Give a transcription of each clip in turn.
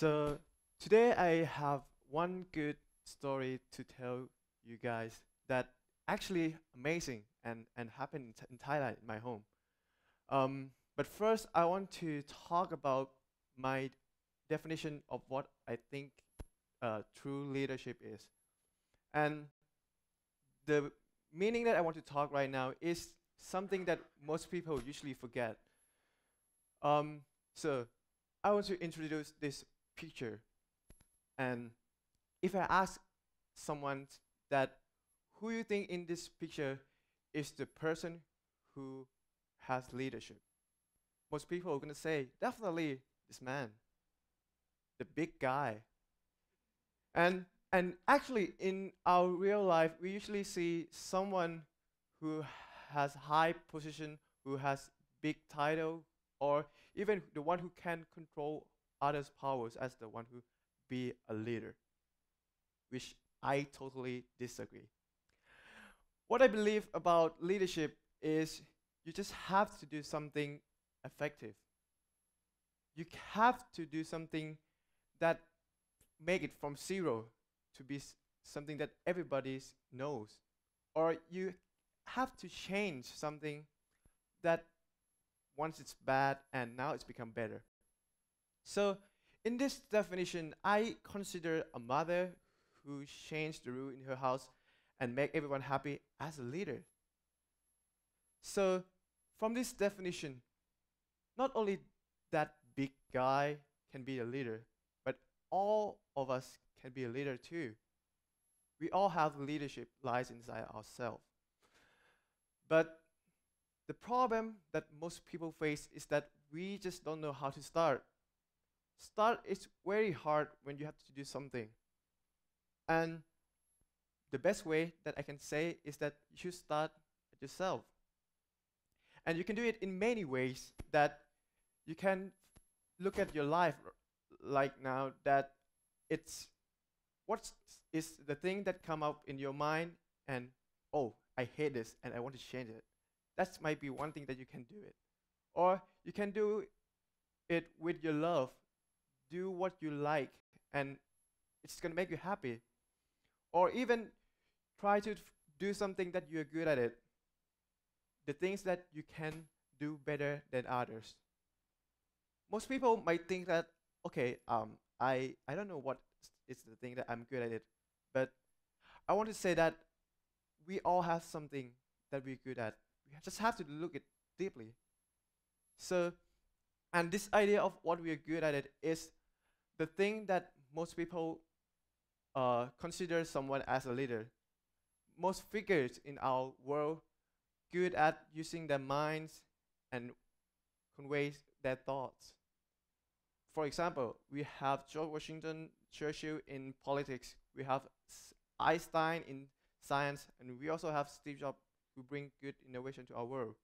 So today I have one good story to tell you guys that actually amazing and happened in Thailand, in my home. But first, I want to talk about my definition of what I think true leadership is. And the meaning that I want to talk right now is something that most people usually forget. So I want to introduce this picture. And if I ask someone that who you think in this picture is the person who has leadership, most people are going to say, definitely this man, the big guy. And actually, in our real life, we usually see someone who has high position, who has big title, or even the one who can control others' powers as the one who be a leader, which I totally disagree. What I believe about leadership is you just have to do something effective. You have to do something that make it from zero to be something that everybody knows. Or you have to change something that once it's bad and now it's become better. So in this definition, I consider a mother who changed the rule in her house and make everyone happy as a leader. So from this definition, not only that big guy can be a leader, but all of us can be a leader too. We all have leadership lies inside ourselves. But the problem that most people face is that we just don't know how to start. Start is very hard when you have to do something. And the best way that I can say is that you should start at yourself. And you can do it in many ways that you can look at your life like now that it's what is the thing that come up in your mind and, oh, I hate this and I want to change it. That might be one thing that you can do it. Or you can do it with your love. Do what you like and it's going to make you happy. Or even try to do something that you're good at it. The things that you can do better than others. Most people might think that, okay, I don't know what is the thing that I'm good at it, but I want to say that we all have something that we're good at. We just have to look at it deeply. So, and this idea of what we are good at it is the thing that most people consider someone as a leader. Most figures in our world good at using their minds and convey their thoughts. For example, we have George Washington, Churchill in politics. We have Einstein in science, and we also have Steve Jobs who bring good innovation to our world.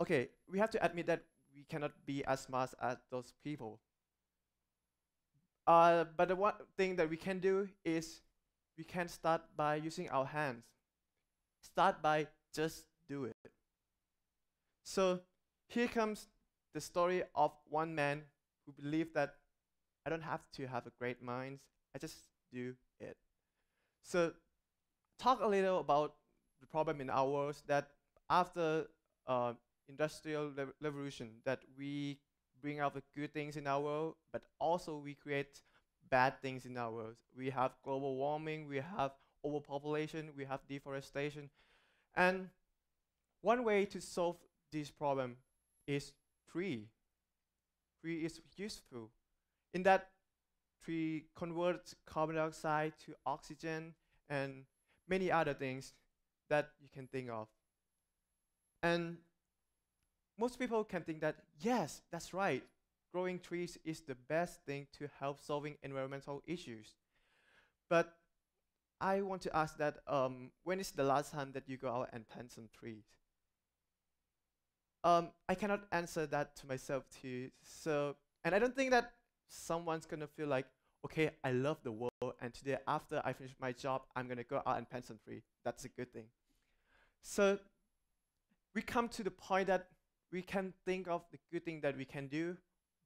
Okay, we have to admit that we cannot be as smart as those people. But the one thing that we can do is we can start by using our hands. Start by just do it. So here comes the story of one man who believed that I don't have to have a great mind, I just do it. So talk a little about the problem in our world that after industrial revolution that we bring out the good things in our world, but also we create bad things in our world. We have global warming, we have overpopulation, we have deforestation. And one way to solve this problem is tree. Tree is useful in that tree converts carbon dioxide to oxygen and many other things that you can think of. And most people can think that, yes, that's right. Growing trees is the best thing to help solving environmental issues. But I want to ask that, when is the last time that you go out and plant some trees? I cannot answer that to myself too. So, and I don't think that someone's going to feel like, okay, I love the world, and today after I finish my job, I'm going to go out and plant some trees. That's a good thing. So we come to the point that we can think of the good thing that we can do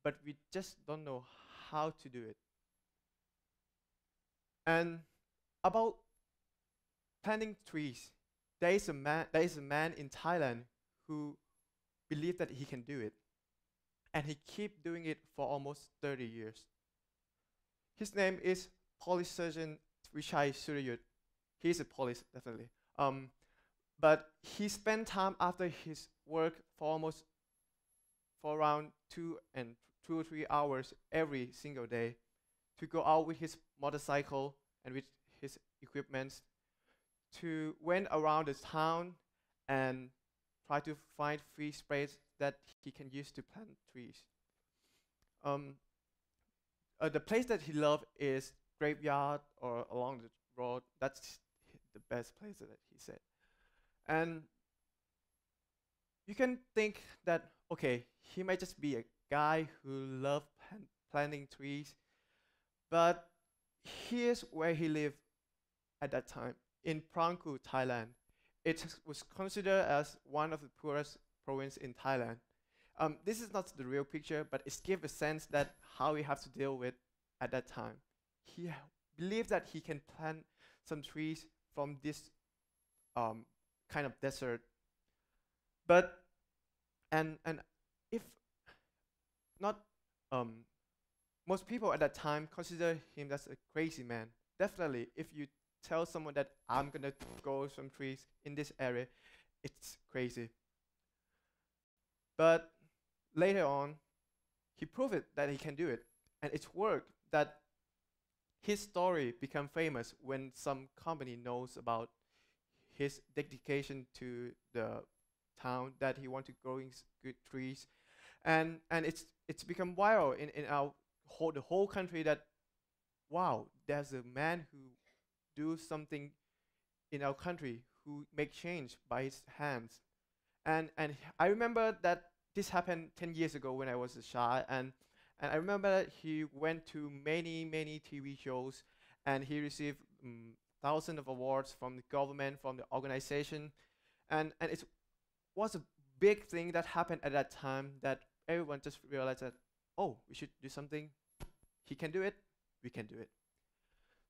but we just don't know how to do it. And about planting trees, there is a man in Thailand who believed that he can do it, and he kept doing it for almost 30 years. His name is Police Sergeant Wichai Suriyod. He's a police, definitely. But he spent time after his work for around 2 or 3 hours every single day to go out with his motorcycle and with his equipment to went around the town and try to find free space that he can use to plant trees. The place that he loved is graveyard or along the road. That's the best place that he said. And you can think that, okay, he might just be a guy who loved planting trees, but here's where he lived at that time, in Prang Ku, Thailand. It was considered as one of the poorest provinces in Thailand. This is not the real picture, but it gives a sense that how we have to deal with at that time. He believed that he can plant some trees from this kind of desert. But and if not, most people at that time consider him as a crazy man. Definitely, if you tell someone that I'm gonna grow some trees in this area, it's crazy. But later on, he proved it that he can do it, and it worked. That his story became famous when some company knows about his dedication to the town, that he wanted growing good trees, and it's become viral in our the whole country. That wow, there's a man who do something in our country, who make change by his hands. And I remember that this happened 10 years ago when I was a child, and I remember that he went to many TV shows, and he received thousands of awards from the government, from the organization, and it was a big thing that happened at that time, that everyone just realized that, oh, we should do something. He can do it, we can do it.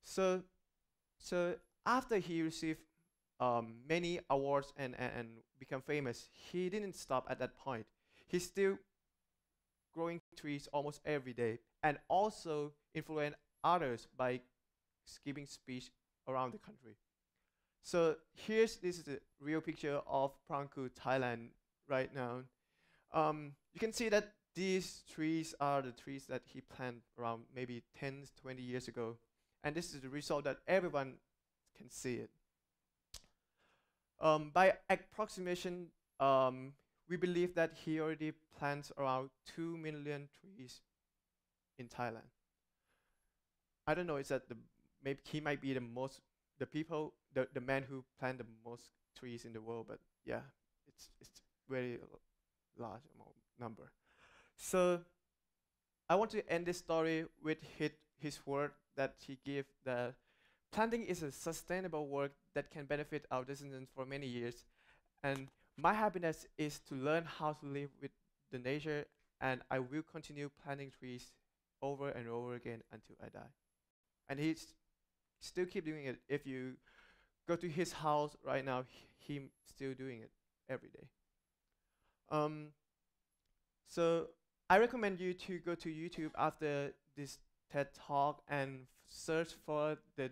So after he received many awards and become famous, he didn't stop at that point. He's still growing trees almost every day, and also influence others by giving speech around the country. So this is a real picture of Prang Ku, Thailand right now. You can see that these trees are the trees that he planted around maybe 10, 20 years ago. And this is the result that everyone can see it. By approximation, we believe that he already plants around 2 million trees in Thailand. I don't know, is that maybe he might be the man who plant the most trees in the world, but yeah, it's very large number. So I want to end this story with his word that he gave, that planting is a sustainable work that can benefit our descendants for many years. And my happiness is to learn how to live with the nature, and I will continue planting trees over and over again until I die. And he still keep doing it. If you go to his house right now, he's still doing it every day. So I recommend you to go to YouTube after this TED Talk and search for the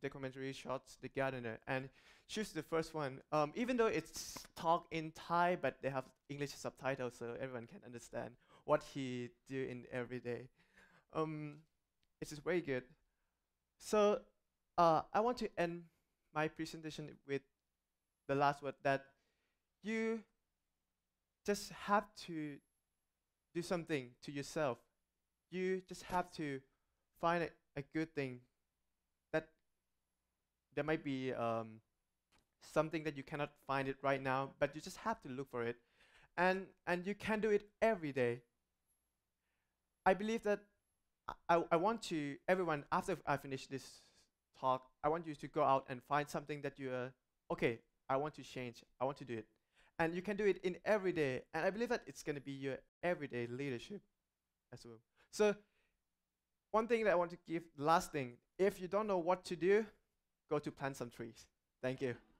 documentary shots, The Gardener, and choose the first one. Even though it's talk in Thai, but they have English subtitles, so everyone can understand what he do in every day. It's just very good. So I want to end my presentation with the last word, that you just have to do something to yourself. You just have to find a good thing. That there might be something that you cannot find it right now, but you just have to look for it. And you can do it every day. I believe that I want to, everyone, after I finish this talk, I want you to go out and find something that you are, okay, I want to change, I want to do it. And you can do it in every day. And I believe that it's gonna be your everyday leadership. as well. So one thing that I want to give, last thing, if you don't know what to do, go to plant some trees. Thank you.